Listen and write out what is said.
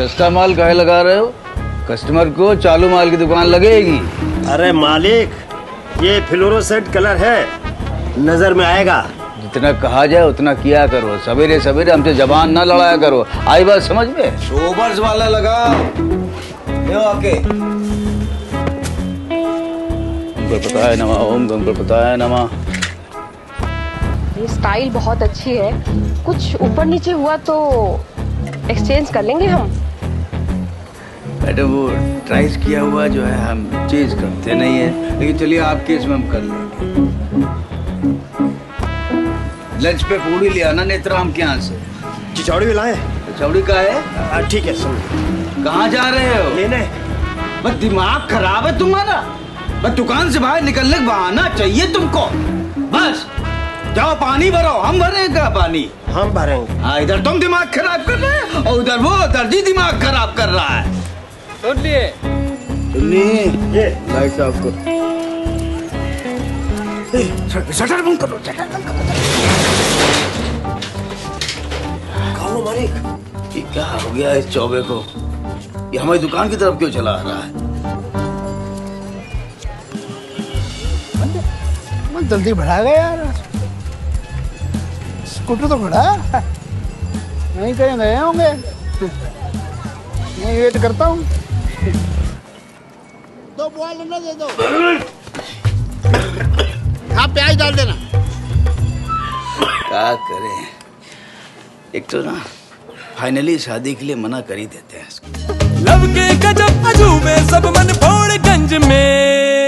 सस्ता माल काहे लगा रहे हो? कस्टमर को चालू माल की दुकान लगेगी। अरे मालिक, ये फ्लोरो सेट कलर है, नजर में आएगा। जितना कहा जाए उतना किया करो। सवेरे सवेरे हमसे जबान ना लड़ाया करो। आई बात समझ में? सोबर्स वाला लगाओ। ओके। बताए नमा, ओम बताए नमा। ये स्टाइल बहुत अच्छी है। कुछ ऊपर नीचे हुआ तो एक्सचेंज कर लेंगे हम। मैडम, वो ट्राइस किया हुआ जो है हम चेंज करते नहीं है, लेकिन चलिए आपके इसमें हम कर लेंगे। लंच पे पूरी ले आना नेत्राम के यहाँ से। चिचौड़ी भी लाए? चिचौड़ी का है? ठीक है। कहाँ जा रहे हो? लेने। बस दिमाग खराब है तुम्हारा। बस दुकान से बाहर निकलने का बहाना चाहिए तुमको। बस जाओ पानी भरो। हम भरेंगे पानी, हम भरेंगे। हाँ, इधर तुम दिमाग खराब कर रहे हैं और उधर वो दर्जी दिमाग खराब कर रहा है। सुन लिए? ये लाइट साफ करो। शटर बंद करो, शटर बंद करो। खाओ मालिक, ये क्या हो गया इस चौबे को? ये हमारी दुकान की तरफ क्यों चला आ रहा है? जल्दी बढ़ा गया यार। स्कूटर तो खड़ा नहीं, कहीं गए होंगे। मैं वेट करता हूँ। दो बॉल ना दे दो। हाँ, प्याज डाल देना। क्या करें, एक तो ना फाइनली शादी के लिए मना कर ही देते हैं। लव के गजब अजूबे सब मन फोड़गंज में।